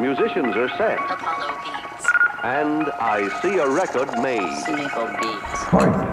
Musicians are set. Apollo Beats. And I see a record made. Cynical Beats.